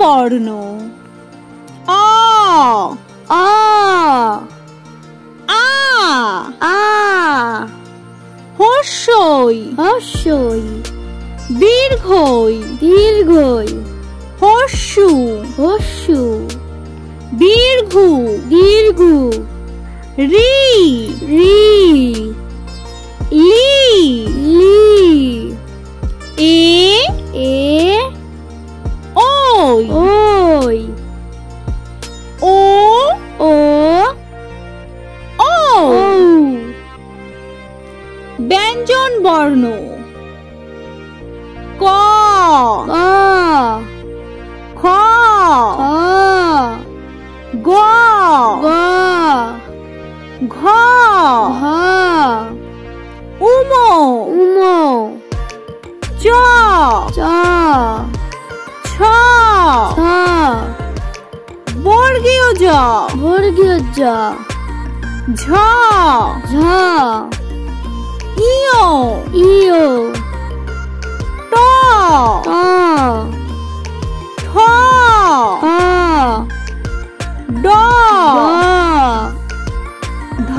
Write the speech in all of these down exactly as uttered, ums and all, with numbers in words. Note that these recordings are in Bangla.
বর্ণ অ আ আ আ হর্ষই হর্ষই দীর্ঘই দীর্ঘই হর্ষু হর্ষু দীর্ঘ দীর্ঘ রি রি লি লি এ এ ওই ওই ও ও ও ব্যঞ্জন বর্ণ ক খ গ ঘ ঘ উম উম চ চ ছ ছ বর্গীয় জ বর্গীয় জ ঝ ঝ ইয় ইয় ট ট ঠ ড ধ ধ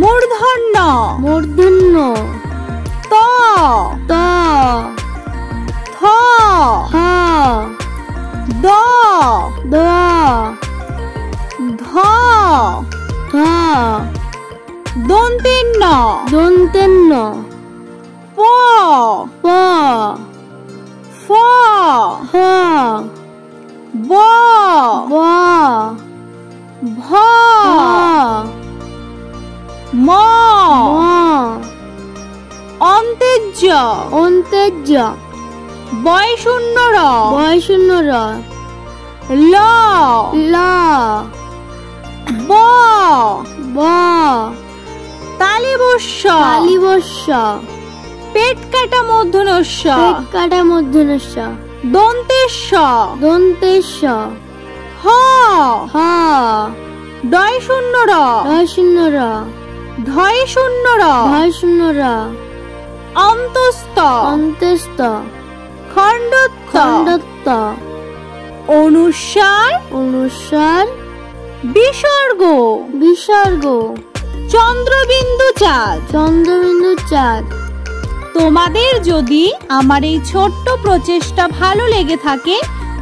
মূর্ধন্য মূর্ধন্য ত ত থ থ দ দ ধ ধ দন্তেন্ন দন্তেন্ন প প ফ ফ ব ব ভ ম অন্তেজ্য অন্তেজ্য বয়শূন্য র বয়শূন্য র ল ল ব ব তালিবস্য তালিবস্য পেট কাটা মধ্যনস্য পেট কাটা মধ্যনস্য দন্তেস্য দন্তেস্য হ হ ডয় শূন্য র ডয় শূন্য র ধয় শূন্য র ধয় শূন্য র অন্তস্থ অন্তস্থ খণ্ডত্ব খণ্ডত্ব অনুসার অনুসার বিসর্গ বিসর্গ চন্দ্রবিন্দু চাঁদ চন্দ্রবিন্দু চাঁদ। তোমাদের যদি আমার এই ছোট্ট প্রচেষ্টা ভালো লেগে থাকে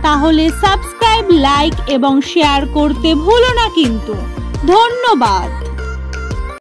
তাহলে সাবস্ক্রাইব, লাইক এবং শেয়ার করতে ভুলো না কিন্তু। ধন্যবাদ।